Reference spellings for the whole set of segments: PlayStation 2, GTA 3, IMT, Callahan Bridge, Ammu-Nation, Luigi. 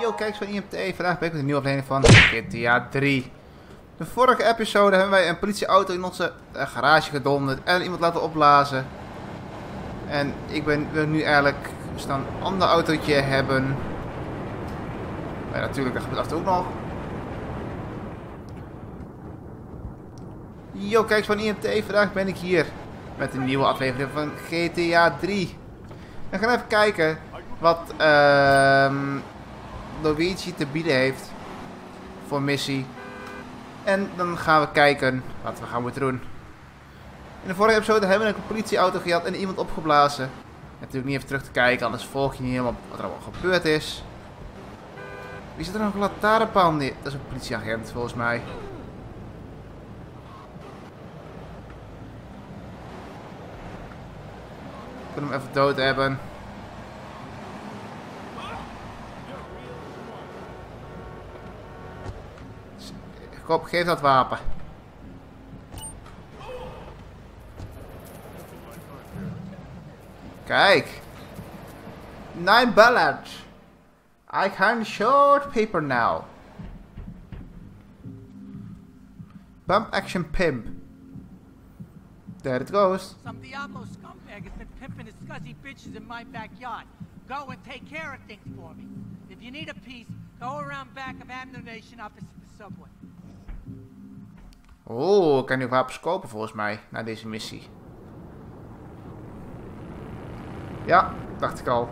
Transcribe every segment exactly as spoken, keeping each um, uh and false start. Yo, kijkers van I M T, vandaag ben ik met een nieuwe aflevering van G T A drie. De vorige episode hebben wij een politieauto in onze uh, garage gedonderd en iemand laten opblazen. En ik ben, wil nu eigenlijk een ander autootje hebben. Maar ja, natuurlijk, dat gebeurt af en toe ook nog. Yo, kijkers van I M T, vandaag ben ik hier met een nieuwe aflevering van G T A drie. En gaan even kijken wat uh, Luigi te bieden heeft voor missie. En dan gaan we kijken wat we gaan moeten doen. In de vorige episode hebben we een politieauto gehad en iemand opgeblazen. Natuurlijk niet even terug te kijken, anders volg je niet helemaal wat er allemaal gebeurd is. Wie zit er nog een lantaarnpaal neer? Dat is een politieagent volgens mij. Ik wil hem even dood hebben. Kop, geef dat wapen. Kijk. Nine bullets. I can shoot people now. Pump action pimp. There it goes. Some Diablo scumbag has been pimping his scuzzy bitches in my backyard. Go and take care of things for me. If you need a piece, go around back of Ammu-Nation opposite the subway. Oh, ik kan nu wapens kopen volgens mij, na deze missie. Ja, dacht ik al.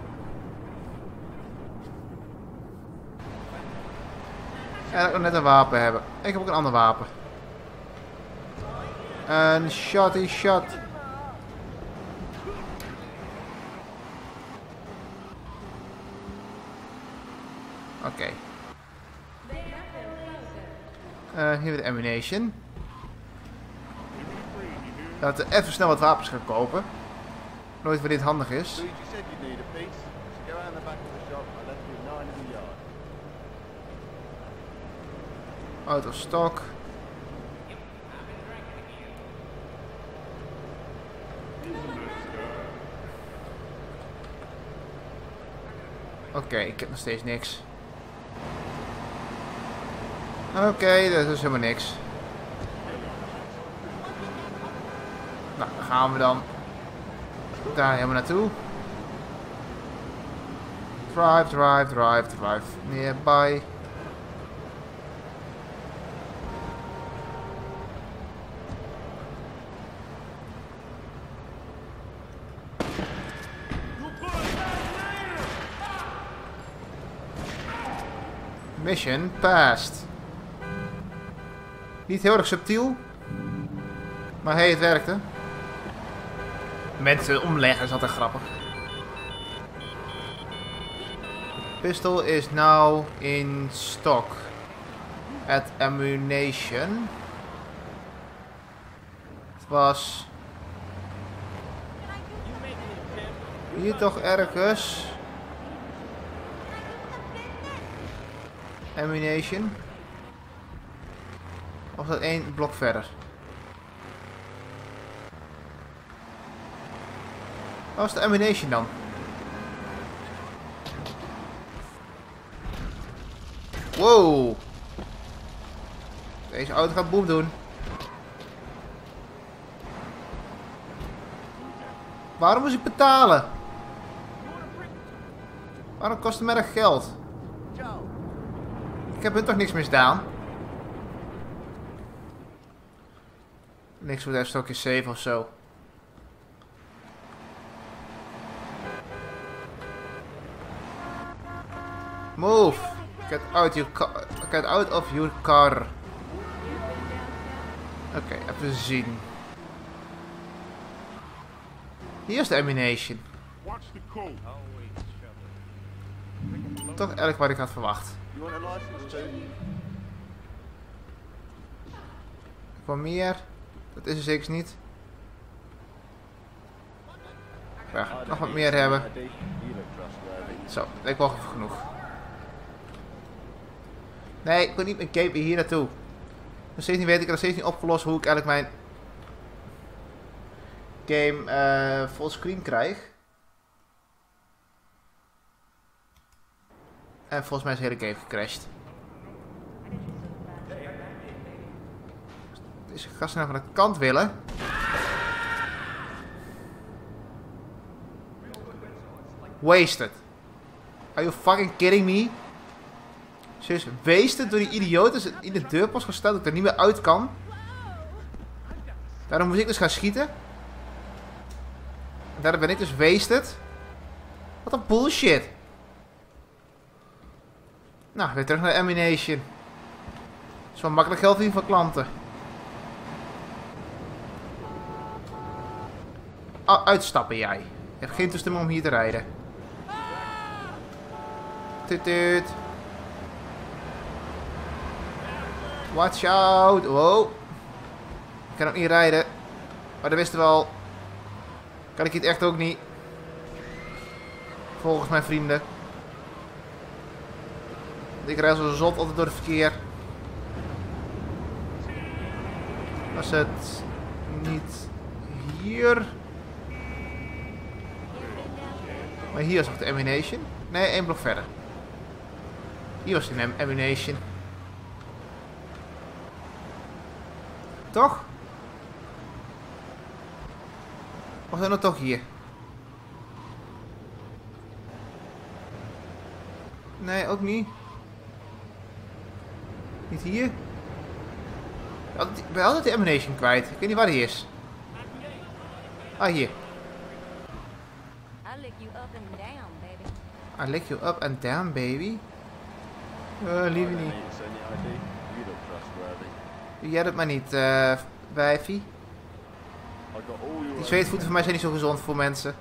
En dat ik nog net een wapen hebben. Ik heb ook een ander wapen. Een shotty shot. Oké. Okay. Uh, hier weer de ammunition. Laten we even snel wat wapens gaan kopen. Nooit waar dit handig is. Out of stock. Oké, okay, ik heb nog steeds niks. Oké, okay, dat is helemaal niks. Nou, daar gaan we dan. Daar helemaal naartoe. Drive, drive, drive, drive. Nearby. Mission passed. Niet heel erg subtiel. Maar hey, het werkte. Mensen omleggen is altijd grappig. Pistol is now in stock. At ammunition. Het was... hier toch ergens. Ammunition. Of dat één blok verder. Waar is de ammunition dan? Wow! Deze auto gaat boem doen. Waarom moest ik betalen? Waarom kost het mij dat geld? Ik heb hun toch niks misdaan? Niks met een stokje save of zo. Move! Get out, your car. Get out of your car. Oké, okay, even zien. Hier is de ammunition. Toch eigenlijk wat ik had verwacht. Van meer? Dat is er zeker niet. We gaan nog wat meer hebben. Zo, lijkt wel even genoeg. Nee, ik wil niet mijn cape hier naartoe. Nog steeds niet weet ik, nog steeds niet opgelost hoe ik eigenlijk mijn game uh, fullscreen krijg. En volgens mij is de hele game gecrashed. Deze gasten nou van de kant willen. Wasted. Are you fucking kidding me? Serieus, wasted door die idioten in de deurpost gesteld dat ik er niet meer uit kan. Daarom moest ik dus gaan schieten. En daarom ben ik dus wasted. Wat een bullshit. Nou, weer terug naar de Ammu-Nation. Dat is wel makkelijk geld in van klanten. Oh, uitstappen jij. Je hebt geen toestemming om hier te rijden. Tut tut. Watch out. Wow. Ik kan ook niet rijden. Maar dat wisten we al. Kan ik het echt ook niet. Volgens mijn vrienden. Ik rijd zoals een zot altijd door het verkeer. Was het niet hier? Maar hier is nog de Ammu-Nation. Nee, één blok verder. Hier was de Ammu-Nation. Toch? Of zijn we toch hier? Nee, ook niet. Niet hier. Ik ben altijd de Ammu-Nation kwijt. Ik weet niet waar die is. Ah, hier. I lick you up and down, baby. Uh, lieve niet. Doe jij dat maar niet, uh, wijfie. Die zweetvoeten van mij zijn niet zo gezond voor mensen.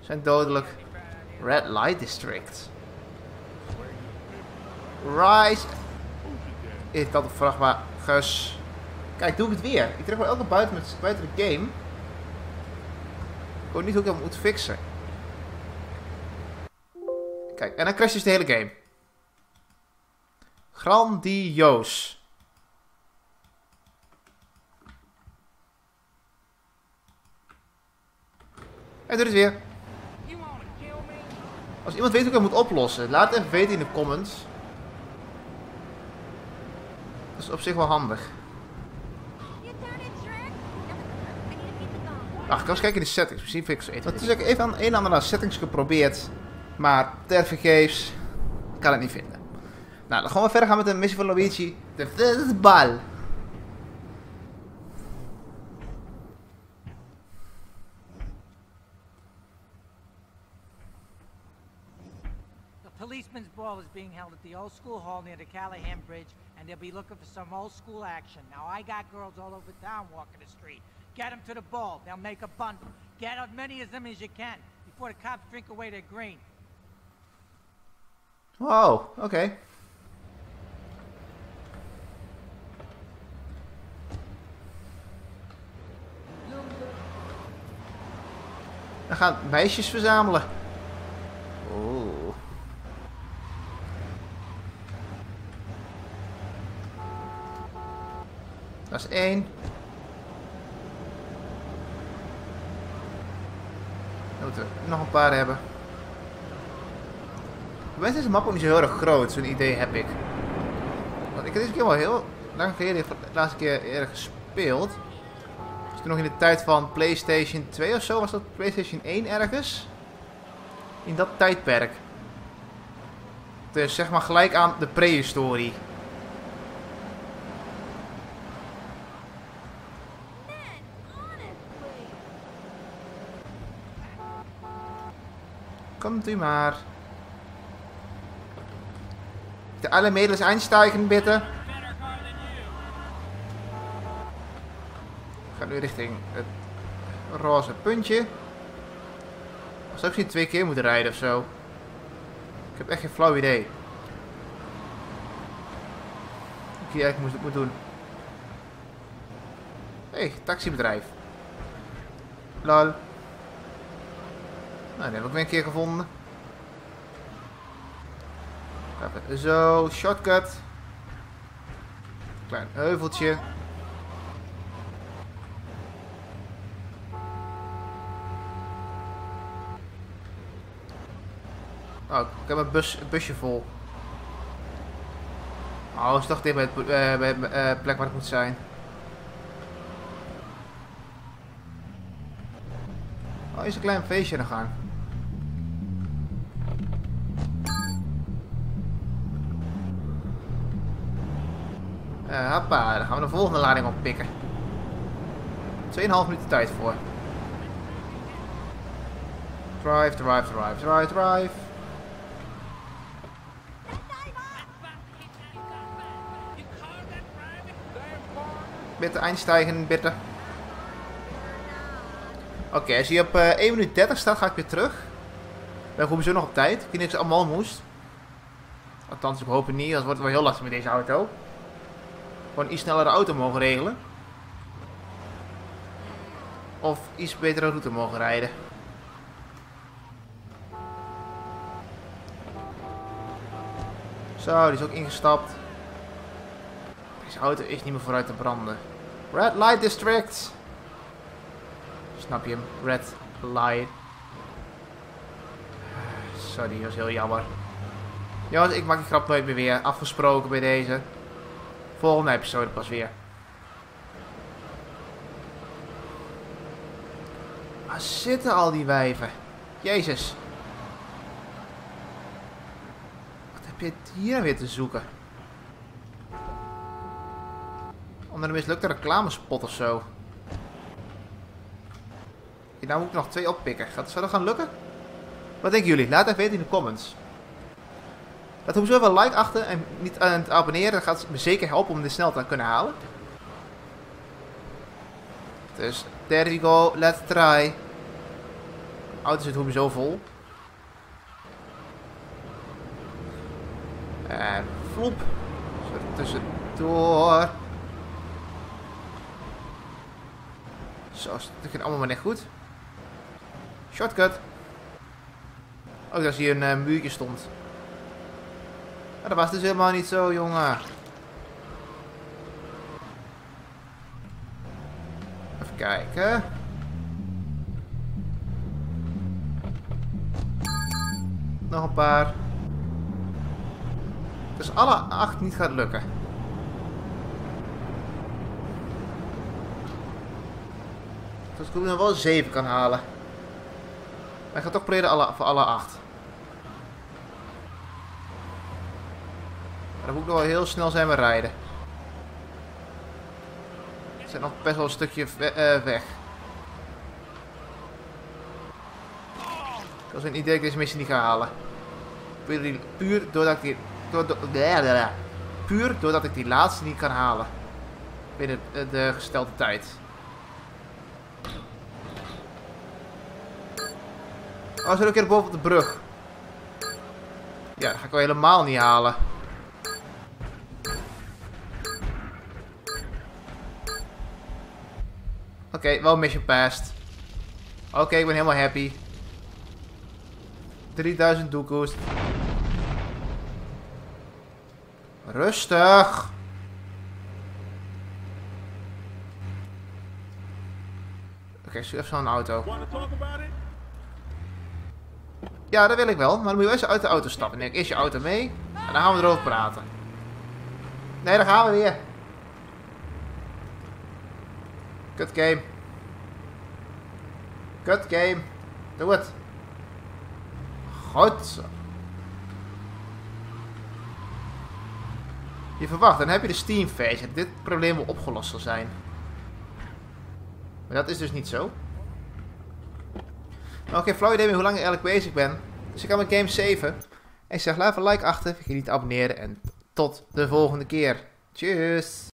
Zijn dodelijk. Red Light District. Rise. Ik had op vrachtwagen. Gus. Kijk, doe ik het weer. Ik trek wel elke buiten, met, buiten de game. Ik weet niet hoe ik dat moet fixen. Kijk, en dan crasht dus de hele game. Grandioos. Hij doet het weer. Als iemand weet hoe ik dat moet oplossen, laat het even weten in de comments. Dat is op zich wel handig. Ach, ik kan eens kijken in de settings. Misschien vind ik zo eten. Dus ik heb even aan een en ander naar settings geprobeerd. Maar tervergeefs kan het niet vinden. Nou, dan gaan we verder gaan met de missie van Luigi. De fistbal. The policeman's ball is being held at the old school hall near the Callahan Bridge, and they'll be looking for some old school action. Now I got girls all over town walking the street. Get them to the ball. They'll make a bundle. Get as many of them as you can. Before the cops drink away their green. Wow, okay. We gaan meisjes verzamelen. Oh. Dat is één. Moeten we nog een paar hebben. Voor mij is deze map ook niet zo heel erg groot, zo'n idee heb ik. Want ik heb deze keer wel heel lang geleden de laatste keer eerder gespeeld. Dus toen nog in de tijd van PlayStation twee of zo, was dat PlayStation één ergens. In dat tijdperk. Dus zeg maar gelijk aan de prehistorie. Komt u maar. De alle middels einstijgen, bitte. Ik ga nu richting het roze puntje. Ik zou misschien twee keer moeten rijden of zo. Ik heb echt geen flauw idee. Ik hier eigenlijk moest ik moet doen. Hé, hey, taxibedrijf. Lol. Nou, die heb ik weer een keer gevonden. Even zo, shortcut. Klein heuveltje. Oh, ik heb mijn bus, busje vol. Oh, het is toch dicht bij de uh, bij, uh, plek waar het moet zijn. Oh, is een klein feestje aan de gang. Uh, hoppa, dan gaan we de volgende lading oppikken. twee en een half minuten tijd voor. Drive, drive, drive, drive, drive. Bitte einstijgen, bitte. Oké, okay, als je op uh, één minuut dertig staat, ga ik weer terug. Dan komen we zo nog op tijd. Ik weet niet of ik allemaal moest. Althans, ik hoop het niet. Dat wordt wel heel lastig met deze auto. Gewoon iets sneller de auto mogen regelen. Of iets betere route mogen rijden. Zo, die is ook ingestapt. Deze auto is niet meer vooruit te branden. Red Light District. Snap je hem? Red Light. Sorry, dat is heel jammer. Jongens, ik maak die grap nooit meer weer. Afgesproken bij deze. Volgende episode pas weer. Waar zitten al die wijven? Jezus. Wat heb je hier weer te zoeken? Onder een mislukte reclamespot of zo. Hier, nou moet ik nog twee oppikken. Gaat, zou dat gaan lukken? Wat denken jullie? Laat even weten in de comments. Laat hoezo wel like achter en niet aan het abonneren. Dat gaat me zeker helpen om dit snel te kunnen halen. Dus, there we go, let's try. De auto zit hoezo vol. En vloep. Zo tussendoor. Zo, dat gaat allemaal maar net goed. Shortcut. Ook dat hier een uh, muurtje stond. Maar dat was dus helemaal niet zo, jongen. Even kijken. Nog een paar. Dus alle acht niet gaat lukken. Dus ik hoop nog wel zeven kan halen. Maar ik ga toch proberen alle, voor alle acht. Dan moet ik nog wel heel snel zijn we rijden. Er zit nog best wel een stukje ve uh, weg. Ik had zo'n idee dat ik deze missie niet ga halen. Puur, puur, doordat ik die, do, do, bleh, bleh, puur doordat ik die laatste niet kan halen. Binnen de, de gestelde tijd. Oh, ze zijn ook hier boven op de brug. Ja, dat ga ik wel helemaal niet halen. Oké, okay, wel mission passed. Oké, okay, ik ben helemaal happy. drieduizend doekoes. Rustig. Oké, okay, zoek even zo'n auto. Ja, dat wil ik wel. Maar dan moet je wel eens uit de auto stappen. Denk, is je auto mee? En dan gaan we erover praten. Nee, daar gaan we weer. Kut game. Kut game. Doe het. Goed zo. Je verwacht, dan heb je de Steam versie. Dit probleem wel opgelost zal zijn. Maar dat is dus niet zo. Nou, geen flauw idee meer hoe lang ik eigenlijk bezig ben. Dus ik ga mijn game saven. En ik zeg, laat een like achter. Vergeet niet te abonneren. En tot de volgende keer. Tjus.